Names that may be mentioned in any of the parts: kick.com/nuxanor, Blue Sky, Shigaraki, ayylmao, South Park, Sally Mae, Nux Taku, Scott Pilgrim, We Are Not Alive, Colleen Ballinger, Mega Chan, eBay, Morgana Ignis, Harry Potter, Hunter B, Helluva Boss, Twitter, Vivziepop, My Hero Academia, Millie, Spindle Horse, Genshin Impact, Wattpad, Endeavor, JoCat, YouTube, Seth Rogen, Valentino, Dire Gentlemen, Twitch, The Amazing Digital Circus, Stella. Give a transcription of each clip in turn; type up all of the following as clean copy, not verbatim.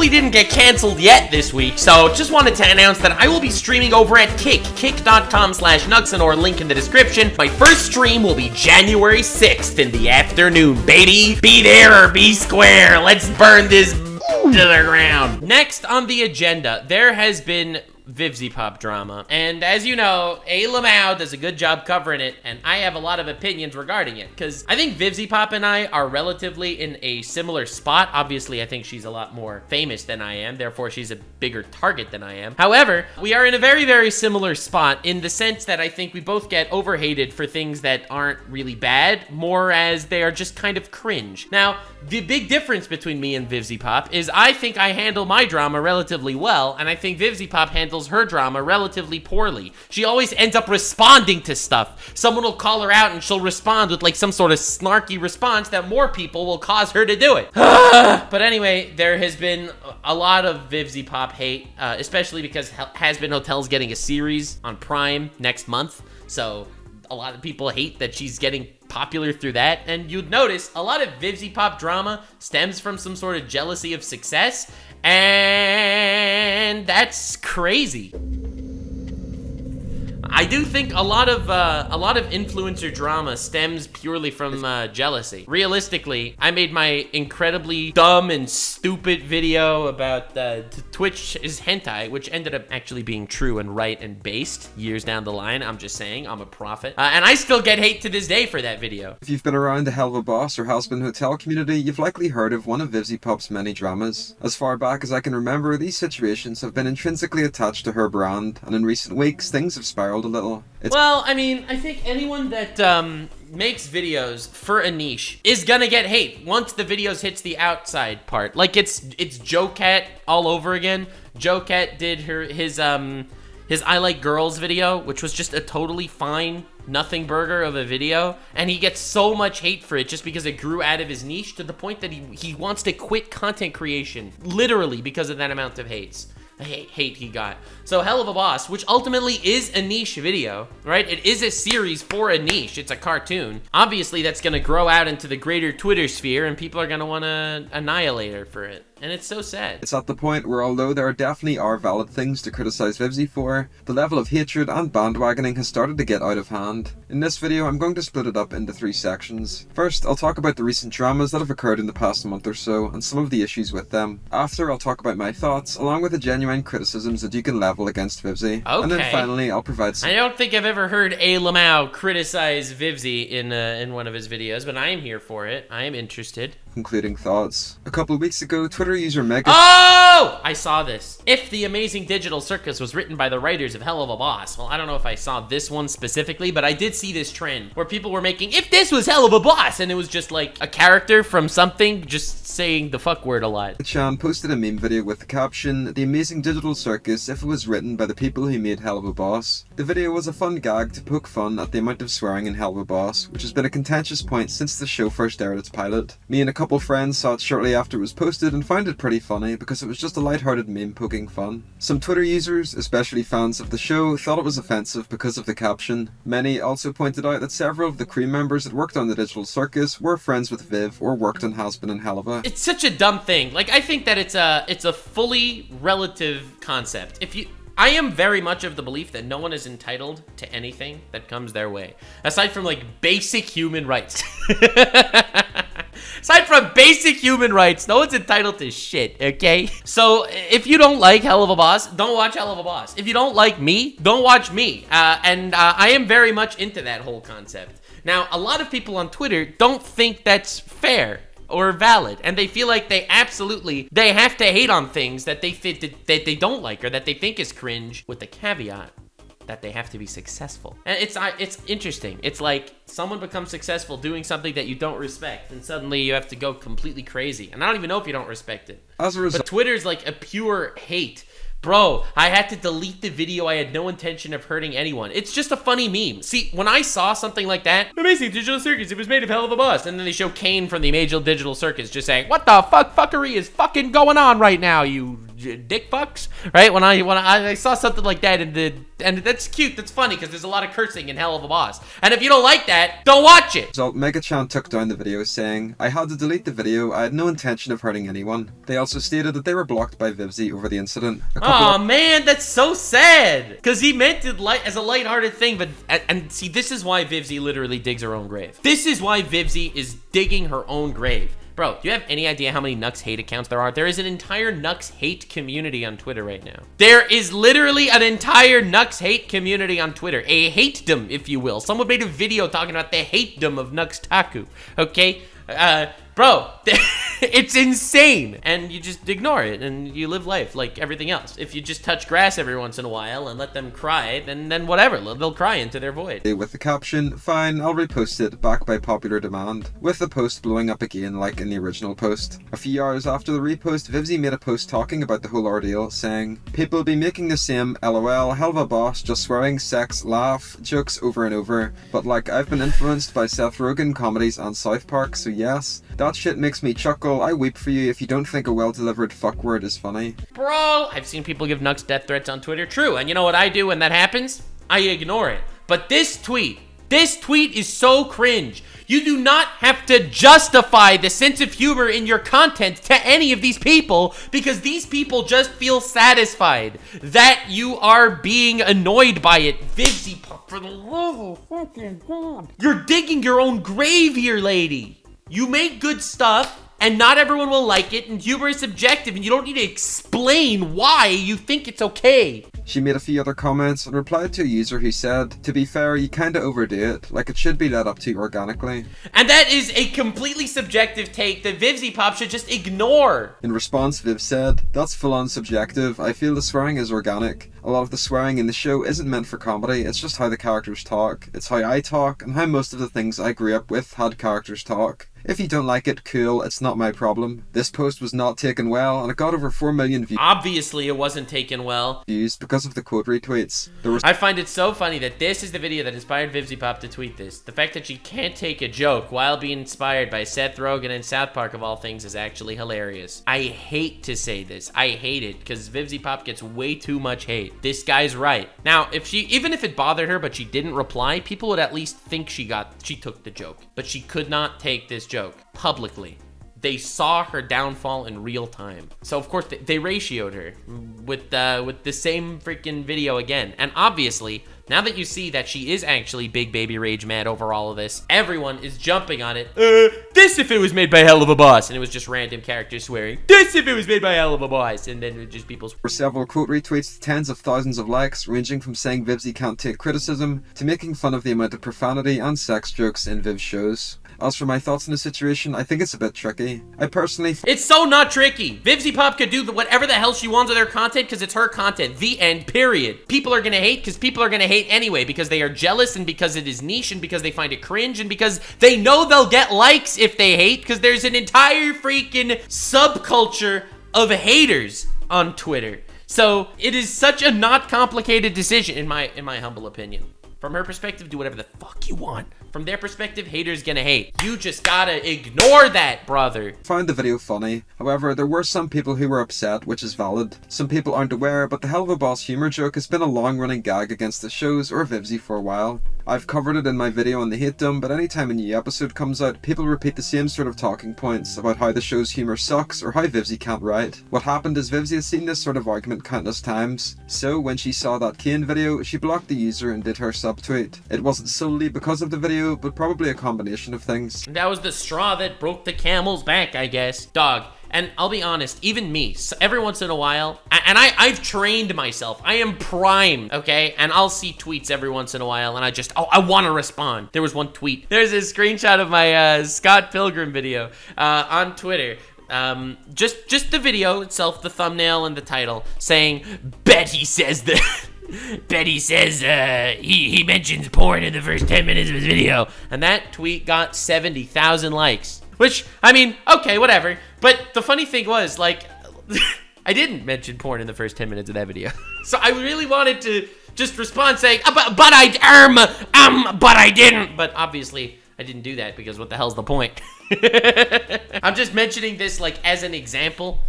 Hopefully didn't get canceled yet this week, so just wanted to announce that I will be streaming over at kick.com/nuxanor, link in the description. My first stream will be January 6th in the afternoon, baby. Be there or be square. Let's burn this to the ground. Next on the agenda, there has been Vivziepop drama, and as you know, ayylmao does a good job covering it, and I have a lot of opinions regarding it, because I think Vivziepop and I are relatively in a similar spot. Obviously, I think she's a lot more famous than I am, therefore she's a bigger target than I am. However, we are in a very, very similar spot in the sense that I think we both get overhated for things that aren't really bad, more as they are just kind of cringe. Now, the big difference between me and Vivziepop is I think I handle my drama relatively well, and I think Vivziepop handles her drama relatively poorly. She always ends up responding to stuff. Someone will call her out and she'll respond with like some sort of snarky response that more people will cause her to do it. But anyway, there has been a lot of Vivziepop hate, especially because Hazbin Hotel's getting a series on Prime next month, so a lot of people hate that she's getting popular through that, and you'd notice a lot of Vivziepop drama stems from some sort of jealousy of success, and that's crazy. I do think a lot of influencer drama stems purely from jealousy. Realistically, I made my incredibly dumb and stupid video about Twitch is hentai, which ended up actually being true and right and based years down the line. I'm just saying, I'm a prophet. And I still get hate to this day for that video. If you've been around the Helluva Boss or Hazbin Hotel community, you've likely heard of one of Vivziepop's many dramas. As far back as I can remember, these situations have been intrinsically attached to her brand, and in recent weeks, things have spiraled a little. Well, I mean, I think anyone that makes videos for a niche is gonna get hate once the videos hits the outside part. Like it's JoCat all over again. JoCat did his I Like Girls video, which was just a totally fine nothing burger of a video, and he gets so much hate for it just because it grew out of his niche to the point that he wants to quit content creation, literally, because of that amount of hate he got. So Helluva Boss, which ultimately is a niche video, right? It is a series for a niche. It's a cartoon. Obviously, that's gonna grow out into the greater Twitter sphere, and people are gonna wanna annihilate her for it. And it's so sad. It's at the point where, although there definitely are valid things to criticize Vivzie for, the level of hatred and bandwagoning has started to get out of hand. In this video, I'm going to split it up into three sections. First, I'll talk about the recent dramas that have occurred in the past month or so and some of the issues with them. After, I'll talk about my thoughts, along with the genuine criticisms that you can level against Vivzie. Okay. And then finally, I'll provide some... I don't think I've ever heard ayylmao criticize Vivzie in one of his videos, but I am here for it. I am interested. Concluding thoughts. A couple of weeks ago, Twitter user Mega... Oh! I saw this. If The Amazing Digital Circus was written by the writers of Helluva Boss. Well, I don't know if I saw this one specifically, but I did see this trend where people were making, if this was Helluva Boss, and it was just like a character from something just saying the fuck word a lot. Mega Chan posted a meme video with the caption, The Amazing Digital Circus, if it was written by the people who made Helluva Boss. The video was a fun gag to poke fun at the amount of swearing in Helluva Boss, which has been a contentious point since the show first aired its pilot. Me and a couple friends saw it shortly after it was posted and found it pretty funny because it was just a lighthearted meme poking fun. Some Twitter users, especially fans of the show, thought it was offensive because of the caption. Many also pointed out that several of the crew members that worked on the Digital Circus were friends with Viv or worked on Hazbin and Helluva. It's such a dumb thing. Like, I think that it's a fully relative concept. I am very much of the belief that no one is entitled to anything that comes their way, aside from like basic human rights. Aside from basic human rights, no one's entitled to shit, okay? So, if you don't like Helluva Boss, don't watch Helluva Boss. If you don't like me, don't watch me. I am very much into that whole concept. Now, a lot of people on Twitter don't think that's fair or valid, and they feel like they have to hate on things that they think that they don't like or that they think is cringe, with the caveat that they have to be successful. And it's interesting. It's like someone becomes successful doing something that you don't respect, and suddenly you have to go completely crazy. And I don't even know if you don't respect it. As a result, but Twitter's like a pure hate. Bro, I had to delete the video. I had no intention of hurting anyone. It's just a funny meme. See, when I saw something like that, Amazing Digital Circus, it was made of Helluva Boss. And then they show Kane from the Amazing Digital Circus just saying, what the fuck fuckery is fucking going on right now, you dick fucks, right? When I saw something like that, and that's cute, that's funny, because there's a lot of cursing in Helluva Boss. And if you don't like that, don't watch it! So Mega Chan took down the video saying, "I had to delete the video, I had no intention of hurting anyone." They also stated that they were blocked by Vivzie over the incident. Aw, man, that's so sad! Because he meant it as a lighthearted thing, but, and see, this is why Vivzie literally digs her own grave. This is why Vivzie is digging her own grave. Bro, do you have any idea how many Nux hate accounts there are? There is an entire Nux hate community on Twitter right now. There is literally an entire Nux hate community on Twitter. A hatedom, if you will. Someone made a video talking about the hatedom of Nux Taku, okay? Bro, it's insane. And you just ignore it and you live life like everything else. If you just touch grass every once in a while and let them cry, then whatever, they'll cry into their void. With the caption, "Fine, I'll repost it, back by popular demand," with the post blowing up again like in the original post. A few hours after the repost, Vivzie made a post talking about the whole ordeal, saying, "People be making the same LOL, Helluva Boss, just swearing, sex, laugh, jokes over and over. But like, I've been influenced by Seth Rogen comedies and South Park, so yes. That shit makes me chuckle. I weep for you if you don't think a well-delivered fuck word is funny." Bro, I've seen people give Nux death threats on Twitter. True, and you know what I do when that happens? I ignore it. But this tweet is so cringe. You do not have to justify the sense of humor in your content to any of these people, because these people just feel satisfied that you are being annoyed by it. Vivziepop, for the love of fucking God. You're digging your own grave here, lady. You make good stuff, and not everyone will like it, and humor is subjective, and you don't need to explain why you think it's okay. She made a few other comments and replied to a user who said, "To be fair, you kinda overdo it, like it should be led up to organically." And that is a completely subjective take that Vivziepop should just ignore. In response, Viv said, "That's full on subjective, I feel the swearing is organic. A lot of the swearing in the show isn't meant for comedy, it's just how the characters talk, it's how I talk, and how most of the things I grew up with had characters talk. If you don't like it, cool, it's not my problem. This post was not taken well, and it got over 4 million views." Obviously, it wasn't taken well. Views because of the quote retweets. I find it so funny that this is the video that inspired Vivziepop to tweet this. The fact that she can't take a joke while being inspired by Seth Rogen and South Park of all things is actually hilarious. I hate to say this. I hate it, because Vivziepop gets way too much hate. This guy's right. Now, even if it bothered her, but she didn't reply, people would at least think she took the joke. But she could not take this joke publicly. They saw her downfall in real time, so of course they ratioed her with the same freaking video again. And obviously, now that you see that she is actually big baby rage mad over all of this, everyone is jumping on it. This if it was made by Helluva Boss, and it was just random characters swearing. This if it was made by Helluva Boss, and then just people's. For several quote retweets, to tens of thousands of likes, ranging from saying Vivzie can't take criticism to making fun of the amount of profanity and sex jokes in Viv's shows. As for my thoughts on the situation, I think it's a bit tricky. I personally... It's so not tricky. Vivziepop could do whatever the hell she wants with her content because it's her content. The end, period. People are going to hate because people are going to hate anyway, because they are jealous and because it is niche and because they find it cringe and because they know they'll get likes if they hate, because there's an entire freaking subculture of haters on Twitter. So it is such a not complicated decision in my humble opinion. From her perspective, do whatever the fuck you want. From their perspective, haters gonna hate. You just gotta ignore that, brother. Found the video funny. However, there were some people who were upset, which is valid. Some people aren't aware, but the Helluva Boss humor joke has been a long-running gag against the shows or Vivzie for a while. I've covered it in my video on the hatedom, but anytime a new episode comes out, people repeat the same sort of talking points about how the show's humor sucks or how Vivzie can't write. What happened is Vivzie has seen this sort of argument countless times. So when she saw that Kane video, she blocked the user and did her subtweet. It wasn't solely because of the video, but probably a combination of things. That was the straw that broke the camel's back, I guess. Dog. And I'll be honest, even me, every once in a while, and I've trained myself. I am primed, okay? And I'll see tweets every once in a while, and I just, I want to respond. There was one tweet. There's a screenshot of my Scott Pilgrim video on Twitter. Just the video itself, the thumbnail and the title, saying, Bet he mentions porn in the first 10 minutes of his video. And that tweet got 70,000 likes. Which, I mean, okay, whatever. But the funny thing was, like, I didn't mention porn in the first 10 minutes of that video. So I really wanted to just respond saying, but I didn't. But obviously, I didn't do that because what the hell's the point? I'm just mentioning this, like, as an example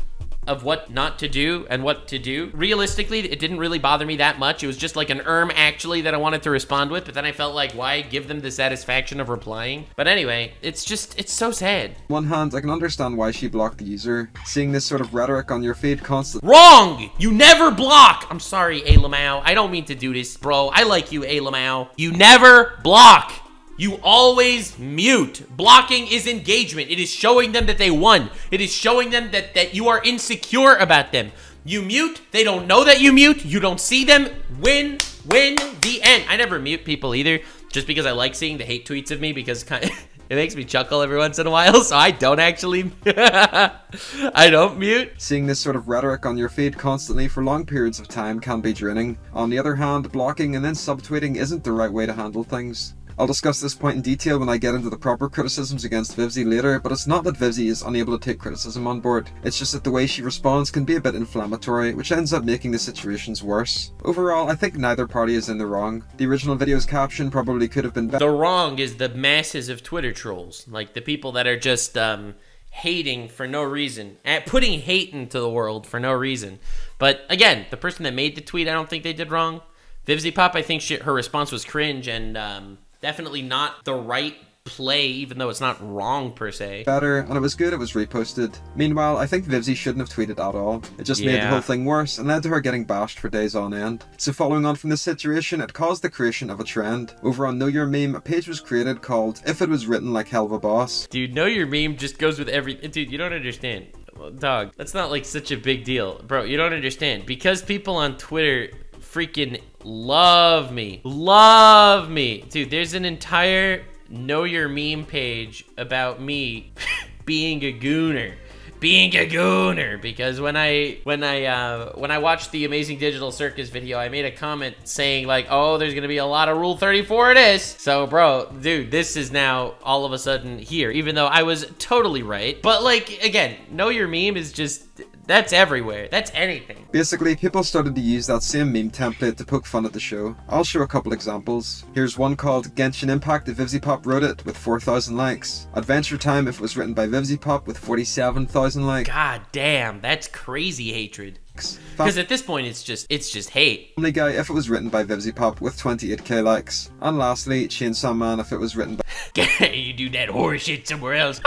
of what not to do and what to do. Realistically, it didn't really bother me that much. It was just like an actually that I wanted to respond with, but then I felt like, why give them the satisfaction of replying? But anyway, it's just, it's so sad. One hand, I can understand why she blocked the user. Seeing this sort of rhetoric on your feed constantly. Wrong! You never block! I'm sorry, ayylmao. I don't mean to do this, bro. I like you, ayylmao. You never block! You always mute. Blocking is engagement. It is showing them that they won. It is showing them that you are insecure about them. You mute, they don't know that you mute, you don't see them, win, the end. I never mute people either, just because I like seeing the hate tweets of me, because it makes me chuckle every once in a while, so I don't actually, I don't mute. Seeing this sort of rhetoric on your feed constantly for long periods of time can be draining. On the other hand, blocking and then subtweeting isn't the right way to handle things. I'll discuss this point in detail when I get into the proper criticisms against Vivzie later, but it's not that Vivzie is unable to take criticism on board, it's just that the way she responds can be a bit inflammatory, which ends up making the situations worse. Overall, I think neither party is in the wrong. The original video's caption probably could have been better. The wrong is the masses of Twitter trolls, like the people that are just hating for no reason, putting hate into the world for no reason. But again, the person that made the tweet, I don't think they did wrong. Vivziepop, I think her response was cringe and definitely not the right play, even though it's not wrong per se. Better, and it was good it was reposted. Meanwhile, I think Vivzie shouldn't have tweeted at all. It just made the whole thing worse and led to her getting bashed for days on end. So following on from this situation, it caused the creation of a trend. Over on Know Your Meme, a page was created called If It Was Written Like Helluva Boss. Dude, Know Your Meme just goes with every... Dude, you don't understand. Dog, that's not like such a big deal. Bro, you don't understand. Because people on Twitter freaking... love me dude, there's an entire Know Your Meme page about me being a gooner because when I watched the Amazing Digital Circus video, I made a comment saying like, oh, there's gonna be a lot of Rule 34 it is. So bro, dude, this is now all of a sudden here, even though I was totally right. But like, again, Know Your Meme is just, that's everywhere. That's anything. Basically, people started to use that same meme template to poke fun at the show. I'll show a couple examples. Here's one called Genshin Impact if Vivziepop wrote it with 4,000 likes. Adventure Time if it was written by Vivziepop with 47,000 likes. God damn, that's crazy hatred. Because at this point, it's just hate. Family Guy if it was written by Vivziepop with 28k likes. And lastly, Chainsaw Man if it was written by... You do that horseshit somewhere else.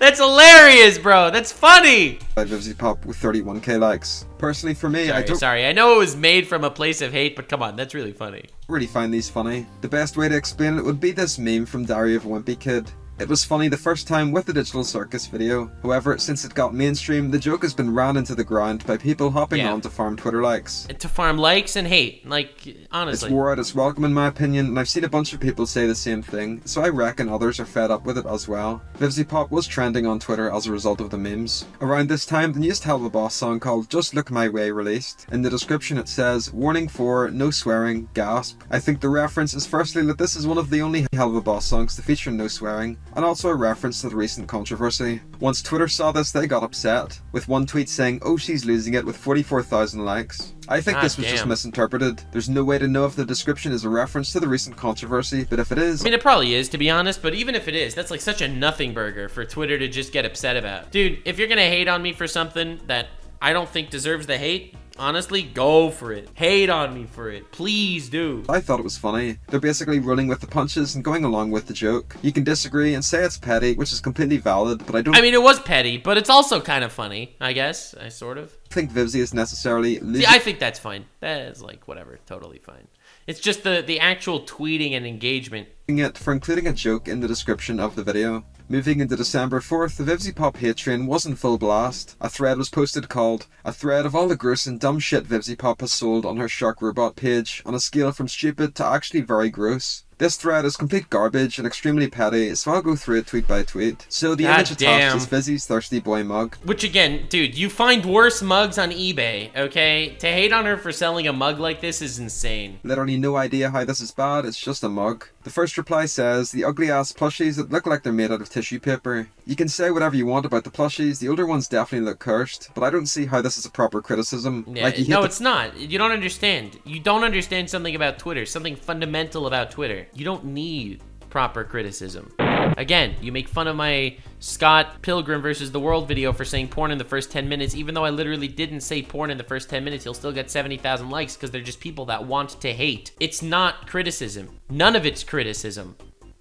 That's hilarious, bro. That's funny. By Vivziepop with 31k likes. Personally, for me, sorry, I know it was made from a place of hate, but come on, that's really funny. Really find these funny. The best way to explain it would be this meme from Diary of a Wimpy Kid. It was funny the first time with the Digital Circus video. However, since it got mainstream, the joke has been ran into the ground by people hopping on to farm Twitter likes. To farm likes and hate, like, honestly. It's wore out its welcome in my opinion, and I've seen a bunch of people say the same thing, so I reckon others are fed up with it as well. Vivziepop was trending on Twitter as a result of the memes. Around this time, the new Helluva Boss song called Just Look My Way released. In the description it says, warning for no swearing, gasp. I think the reference is firstly that this is one of the only Helluva Boss songs to feature no swearing, and also a reference to the recent controversy. Once Twitter saw this, they got upset, with one tweet saying, oh, she's losing it with 44,000 likes. I think this was just misinterpreted. There's no way to know if the description is a reference to the recent controversy, but if it is... I mean, it probably is, to be honest, but even if it is, that's like such a nothing burger for Twitter to just get upset about. Dude, if you're gonna hate on me for something that I don't think deserves the hate, honestly, go for it. Hate on me for it. Please do. I thought it was funny. They're basically rolling with the punches and going along with the joke. You can disagree and say it's petty, which is completely valid, but I mean, it was petty, but it's also kind of funny, I guess. I sort of. I think Vivzie is necessarily... See, I think that's fine. That is like, whatever, totally fine. It's just the actual tweeting and engagement. ...for including a joke in the description of the video. Moving into December 4th, the Vivziepop hate train was in full blast. A thread was posted called, a thread of all the gross and dumb shit Vivziepop has sold on her Shark Robot page, on a scale from stupid to actually very gross. This thread is complete garbage and extremely petty, so I'll go through it tweet by tweet. So the image attached is Vizzie's Thirsty Boy mug. Which again, dude, you find worse mugs on eBay, okay? To hate on her for selling a mug like this is insane. Literally no idea how this is bad, it's just a mug. The first reply says, the ugly ass plushies that look like they're made out of tissue paper. You can say whatever you want about the plushies, the older ones definitely look cursed, but I don't see how this is a proper criticism. Yeah, like, no, it's not. You don't understand. You don't understand something about Twitter, something fundamental about Twitter. You don't need proper criticism. Again, you make fun of my Scott Pilgrim versus the World video for saying porn in the first 10 minutes, even though I literally didn't say porn in the first 10 minutes, he'll still get 70,000 likes because they're just people that want to hate. It's not criticism. None of it's criticism.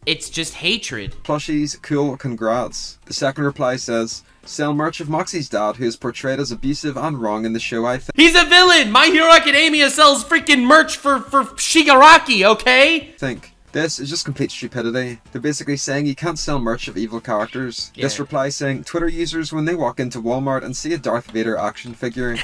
It's just hatred. Plushies, cool, congrats. The second reply says, sell merch of Moxie's dad, who is portrayed as abusive and wrong in the show, I think. He's a villain! My Hero Academia sells freaking merch for Shigaraki, okay? Think. This is just complete stupidity. They're basically saying you can't sell merch of evil characters. Yeah. This reply saying, Twitter users, when they walk into Walmart and see a Darth Vader action figure.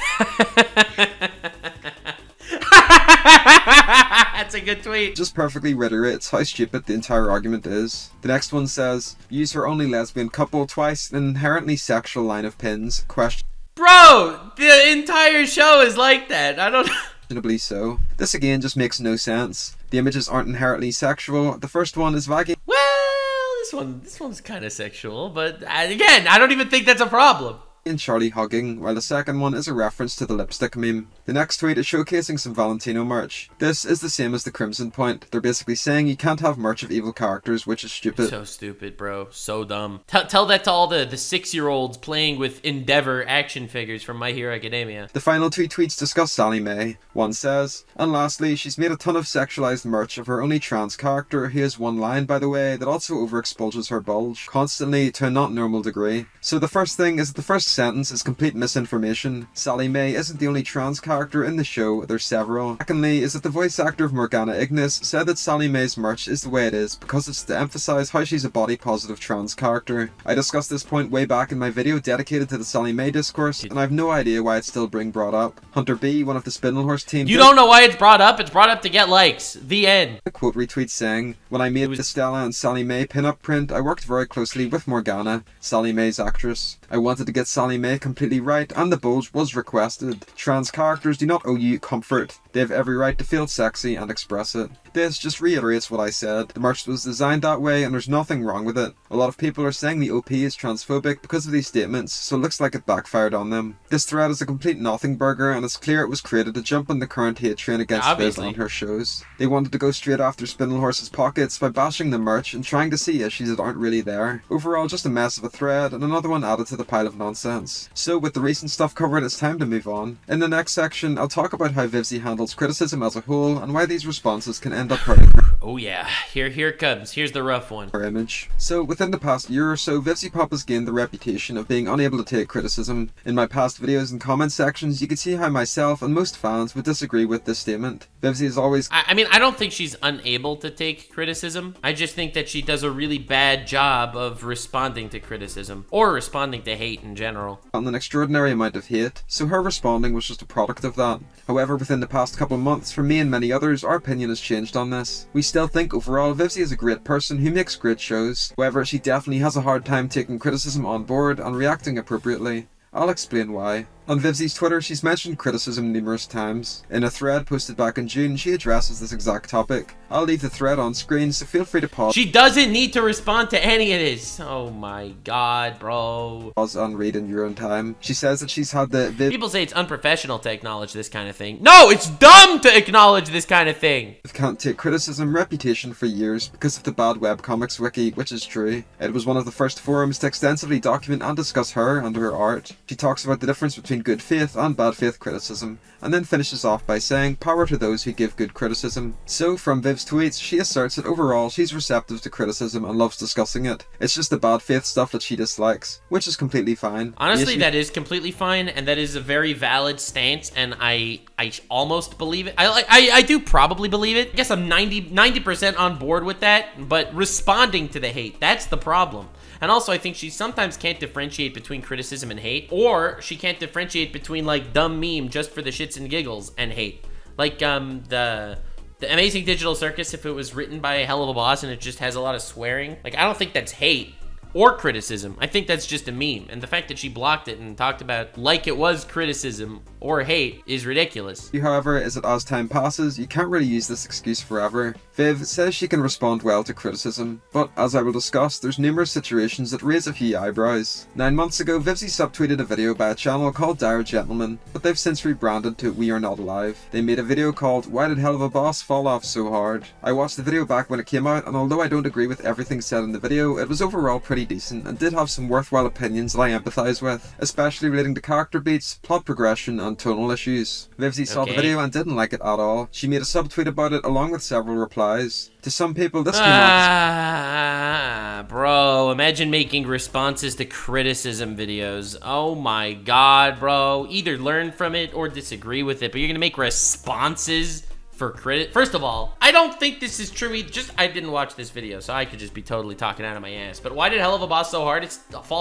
That's a good tweet. Just perfectly reiterates how stupid the entire argument is. The next one says, use her only lesbian couple twice, an inherently sexual line of pins, question. Bro, the entire show is like that. I don't know. Questionably so. This again just makes no sense. The images aren't inherently sexual. The first one is vaggy. Well, this one's kind of sexual, but again, I don't even think that's a problem. And Charlie hugging, while the second one is a reference to the lipstick meme. The next tweet is showcasing some Valentino merch. This is the same as the Crimson Point. They're basically saying you can't have merch of evil characters, which is stupid. So stupid, bro. So dumb. Tell that to all the 6-year-olds playing with Endeavor action figures from My Hero Academia. The final two tweets discuss Sally Mae. One says, and lastly, she's made a ton of sexualized merch of her only trans character. Here's one line, by the way, that also overexposes her bulge constantly to a not normal degree. So the first thing is the first sentence is complete misinformation. Sally Mae isn't the only trans character in the show, there's several. Secondly is that the voice actor of Morgana Ignis said that Sally Mae's merch is the way it is because it's to emphasize how she's a body positive trans character. I discussed this point way back in my video dedicated to the Sally Mae discourse, and I have no idea why it's still being brought up. Hunter B, one of the Spindle Horse team. You don't know why it's brought up to get likes. The end. A quote retweet saying, when I made the Stella and Sally Mae pinup print, I worked very closely with Morgana, Sally Mae's actress. I wanted to get Sally Mae completely right, and the bulge was requested. Trans characters do not owe you comfort. They have every right to feel sexy and express it. This just reiterates what I said. The merch was designed that way and there's nothing wrong with it. A lot of people are saying the OP is transphobic because of these statements, so it looks like it backfired on them. This thread is a complete nothing burger and it's clear it was created to jump on the current hate train against Viz on her shows. They wanted to go straight after Spindle Horse's pockets by bashing the merch and trying to see issues that aren't really there. Overall, just a mess of a thread and another one added to the pile of nonsense. So with the recent stuff covered, it's time to move on. In the next section, I'll talk about how Vivzie handles criticism as a whole and why these responses can end up hurting her. Oh yeah, here it comes. Here's the rough one. Her image. So within the past year or so, Vivziepop has gained the reputation of being unable to take criticism. In my past videos and comment sections, you can see how myself and most fans would disagree with this statement. Vivzie is always... I mean, I don't think she's unable to take criticism. I just think that she does a really bad job of responding to criticism or responding to hate in general. On an extraordinary amount of hate, so her responding was just a product of that. However, within the past couple months, for me and many others, our opinion has changed on this. We still think overall Vivzie is a great person who makes great shows. However, she definitely has a hard time taking criticism on board and reacting appropriately. I'll explain why. On Vivzie's Twitter, she's mentioned criticism numerous times. In a thread posted back in June, she addresses this exact topic. I'll leave the thread on screen, so feel free to pause. She doesn't need to respond to any of this. Oh my god, bro. Pause and read in your own time. She says that she's had the Viv... People say it's unprofessional to acknowledge this kind of thing. No, it's dumb to acknowledge this kind of thing. Can't take criticism reputation for years because of the bad webcomics wiki, which is true. It was one of the first forums to extensively document and discuss her and her art. She talks about the difference between good faith and bad faith criticism, and then finishes off by saying, power to those who give good criticism. So from Viv's tweets, she asserts that overall she's receptive to criticism and loves discussing it. It's just the bad faith stuff that she dislikes, which is completely fine. Honestly, that is completely fine, and that is a very valid stance, and I almost believe it. I do probably believe it. I guess I'm 90% on board with that, but responding to the hate, that's the problem. And also, I think she sometimes can't differentiate between criticism and hate, or she can't differentiate between, like, dumb meme just for the shits and giggles and hate. Like, the Amazing Digital Circus, if it was written by Helluva Boss and it just has a lot of swearing, like, I don't think that's hate or criticism. I think that's just a meme. And the fact that she blocked it and talked about like it was criticism or hate is ridiculous. However, is that as time passes, you can't really use this excuse forever. Viv says she can respond well to criticism, but as I will discuss, there's numerous situations that raise a few eyebrows. 9 months ago, Vivzie subtweeted a video by a channel called Dire Gentlemen, but they've since rebranded to We Are Not Alive. They made a video called Why Did Helluva Boss Fall Off So Hard? I watched the video back when it came out, and although I don't agree with everything said in the video, it was overall pretty decent and did have some worthwhile opinions that I empathised with, especially relating to character beats, plot progression and tonal issues. Vivzie saw the video and didn't like it at all. She made a subtweet about it along with several replies. To some people this bro, imagine making responses to criticism videos. Oh my god, bro. Either learn from it or disagree with it, but you're gonna make responses for credit. First of all, I don't think this is true. I didn't watch this video, so I could just be totally talking out of my ass. But why did Helluva Boss fall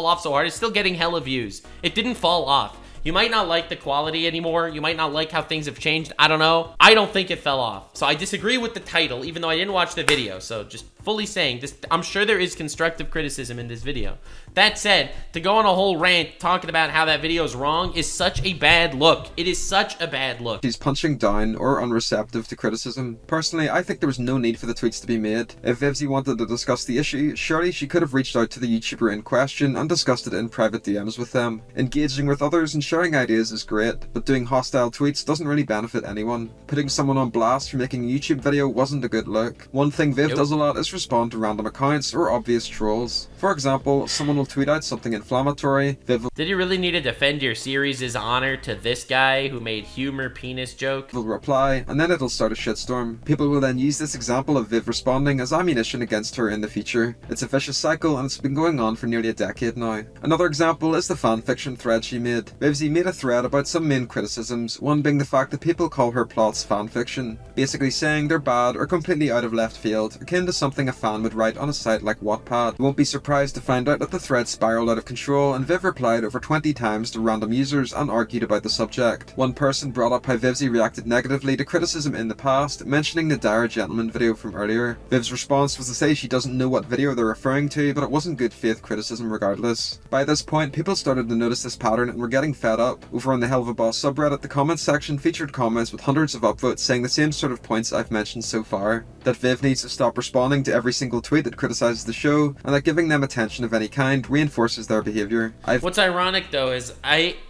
off so hard? It's still getting hella views. It didn't fall off. You might not like the quality anymore. You might not like how things have changed. I don't know. I don't think it fell off. So I disagree with the title, even though I didn't watch the video. So just fully saying this, I'm sure there is constructive criticism in this video. That said, to go on a whole rant talking about how that video is wrong is such a bad look. It is such a bad look. He's punching down or unreceptive to criticism. Personally, I think there was no need for the tweets to be made. If Vivzie wanted to discuss the issue, surely she could have reached out to the YouTuber in question and discussed it in private DMs with them. Engaging with others and sharing ideas is great, but doing hostile tweets doesn't really benefit anyone. Putting someone on blast for making a YouTube video wasn't a good look. One thing Viv does a lot is respond to random accounts or obvious trolls. For example, someone will tweet out something inflammatory. Did you really need to defend your series' honor to this guy who made humor penis joke? Will reply, and then it'll start a shitstorm. People will then use this example of Viv responding as ammunition against her in the future. It's a vicious cycle and it's been going on for nearly a decade now. Another example is the fanfiction thread she made. Vivzie made a thread about some main criticisms, one being the fact that people call her plots fanfiction, basically saying they're bad or completely out of left field, akin to something a fan would write on a site like Wattpad. You won't be surprised to find out that the thread spiraled out of control and Viv replied over 20 times to random users and argued about the subject. One person brought up how Vivzie reacted negatively to criticism in the past, mentioning the Dire Gentlemen video from earlier. Viv's response was to say she doesn't know what video they're referring to, but it wasn't good faith criticism regardless. By this point, people started to notice this pattern and were getting fed up. Over on the Helluva Boss subreddit, the comments section featured comments with hundreds of upvotes saying the same sort of points I've mentioned so far, that Viv needs to stop responding to every single tweet that criticizes the show, and that giving them attention of any kind reinforces their behavior. What's ironic though is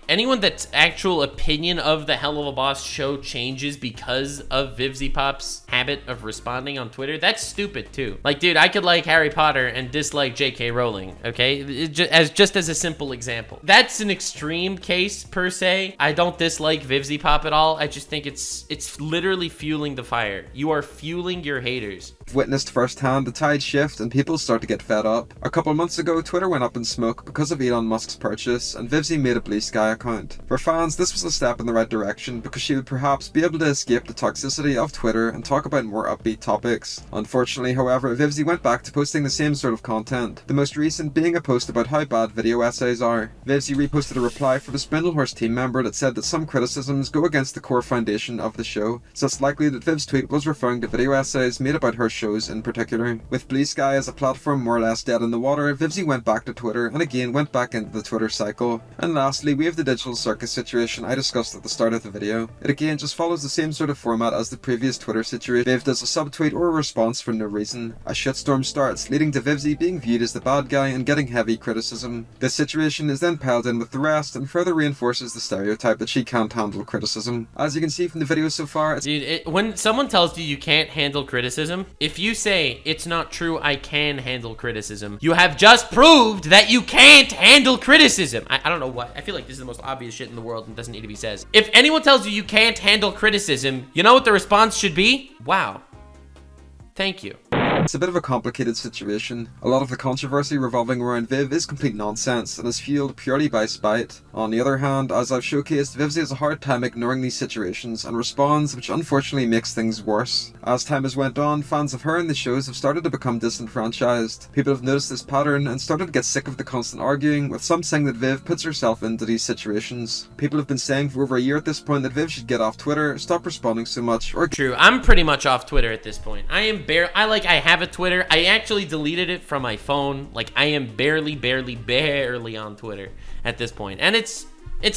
anyone that's actual opinion of the Helluva Boss show changes because of Vivziepop's habit of responding on Twitter, that's stupid too. Like, dude, I could like Harry Potter and dislike J.K. Rowling, okay? Just as a simple example. That's an extreme case per se. I don't dislike Vivziepop at all. I just think it's literally fueling the fire. You are fueling your haters. Witnessed firsthand the tide shift and people start to get fed up. A couple months ago, Twitter went up in smoke because of Elon Musk's purchase, and Vivzie made a Blue Sky account. For fans, this was a step in the right direction because she would perhaps be able to escape the toxicity of Twitter and talk about more upbeat topics. Unfortunately, however, Vivzie went back to posting the same sort of content, the most recent being a post about how bad video essays are. Vivzie reposted a reply from a Spindle Horse team member that said that some criticisms go against the core foundation of the show, so it's likely that Viv's tweet was referring to video essays made about her shows in particular. With Blue Sky as a platform more or less dead in the water, Vivzie went back to Twitter and again went back into the Twitter cycle. And lastly, we have the Digital Circus situation I discussed at the start of the video. It again just follows the same sort of format as the previous Twitter situation. Viv does a subtweet or a response for no reason. A shitstorm starts, leading to Vivzie being viewed as the bad guy and getting heavy criticism. This situation is then piled in with the rest and further reinforces the stereotype that she can't handle criticism. As you can see from the video so far, it's when someone tells you can't handle criticism, if you say it's not true, I can handle criticism, you have just proved that you can't handle criticism. I don't know what, I feel like this is the most obvious shit in the world and doesn't need to be said. If anyone tells you you can't handle criticism, you know what the response should be? Wow. Thank you. It's a bit of a complicated situation. A lot of the controversy revolving around Viv is complete nonsense and is fueled purely by spite. On the other hand, as I've showcased, Vivzie has a hard time ignoring these situations and responds, which unfortunately makes things worse. As time has went on, fans of her and the shows have started to become disenfranchised. People have noticed this pattern and started to get sick of the constant arguing, with some saying that Viv puts herself into these situations. People have been saying for over a year at this point that Viv should get off Twitter, stop responding so much, or— True, I'm pretty much off Twitter at this point. I have a Twitter. I actually deleted it from my phone. Like, I am barely on Twitter at this point, and it's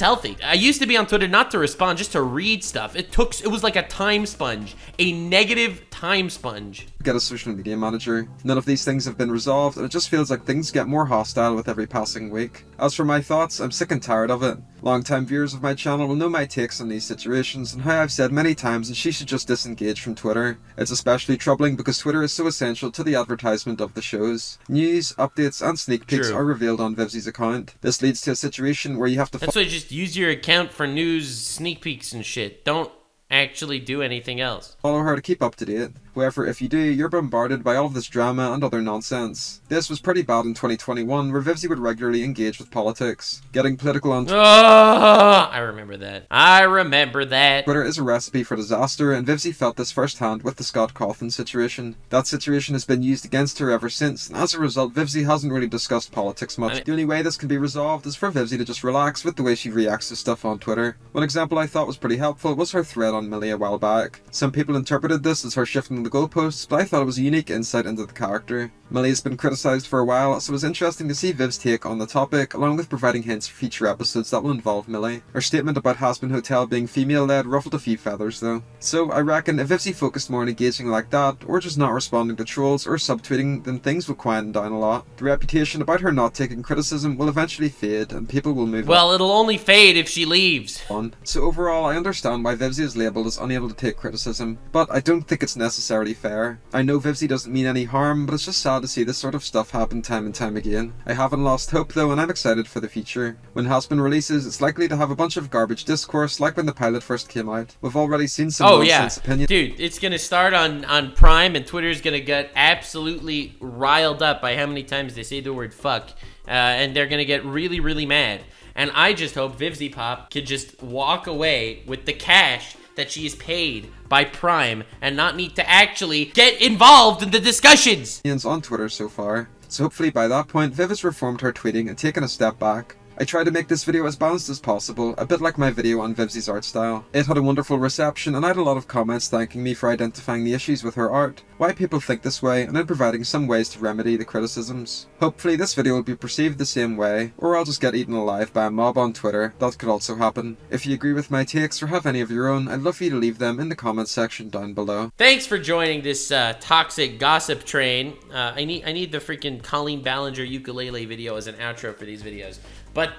healthy. I used to be on Twitter not to respond, just to read stuff. It was like a time sponge, a negative time sponge. Get a solution in the game manager. None of these things have been resolved, and it just feels like things get more hostile with every passing week. As for my thoughts, I'm sick and tired of it. Long-time viewers of my channel will know my takes on these situations and how I've said many times that she should just disengage from Twitter. It's especially troubling because Twitter is so essential to the advertisement of the shows. News, updates, and sneak peeks are revealed on Vivzi's account. This leads to a situation where you have to... That's why just use your account for news, sneak peeks, and shit. Don't actually do anything else. Follow her to keep up to date. However, if you do, you're bombarded by all of this drama and other nonsense. This was pretty bad in 2021, where Vivzie would regularly engage with politics. Getting political on Twitter... Oh, I remember that. I remember that. Twitter is a recipe for disaster, and Vivzie felt this firsthand with the Scott Cawthon situation. That situation has been used against her ever since, and as a result, Vivzie hasn't really discussed politics much. The only way this can be resolved is for Vivzie to just relax with the way she reacts to stuff on Twitter. One example I thought was pretty helpful was her thread on Millie a while back. Some people interpreted this as her shifting the goalposts, but I thought it was a unique insight into the character. Millie has been criticised for a while, so it was interesting to see Viv's take on the topic, along with providing hints for future episodes that will involve Millie. Her statement about Hazbin Hotel being female-led ruffled a few feathers, though. So I reckon if Vivzie focused more on engaging like that, or just not responding to trolls or subtweeting, then things will quieten down a lot. The reputation about her not taking criticism will eventually fade, and people will move on. Well, it'll only fade if she leaves. So overall, I understand why Vivzie is labelled as unable to take criticism, but I don't think it's necessary. Fair. I know Vivzie doesn't mean any harm, but it's just sad to see this sort of stuff happen time and time again. I haven't lost hope though, and I'm excited for the future. When Hazbin releases, it's likely to have a bunch of garbage discourse like when the pilot first came out. We've already seen some nonsense opinions. Dude, it's gonna start on Prime, and Twitter's gonna get absolutely riled up by how many times they say the word fuck, and they're gonna get really, really mad. And I just hope Vivziepop could just walk away with the cash that she is paid by Prime and not need to actually get involved in the discussions on Twitter so far. So hopefully by that point, Viv has reformed her tweeting and taken a step back. I tried to make this video as balanced as possible, a bit like my video on Vivzie's art style. It had a wonderful reception, and I had a lot of comments thanking me for identifying the issues with her art, why people think this way, and then providing some ways to remedy the criticisms. Hopefully this video will be perceived the same way, or I'll just get eaten alive by a mob on Twitter. That could also happen. If you agree with my takes or have any of your own, I'd love for you to leave them in the comments section down below. Thanks for joining this toxic gossip train. I need the freaking Colleen Ballinger ukulele video as an outro for these videos. But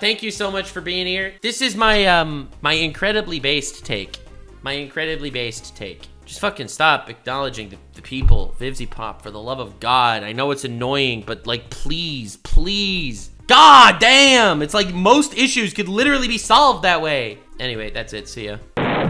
thank you so much for being here. This is my my incredibly based take. My incredibly based take. Just fucking stop acknowledging the people. Vivziepop, for the love of God. I know it's annoying, but like, please, please. God damn! It's like most issues could literally be solved that way. Anyway, that's it. See ya.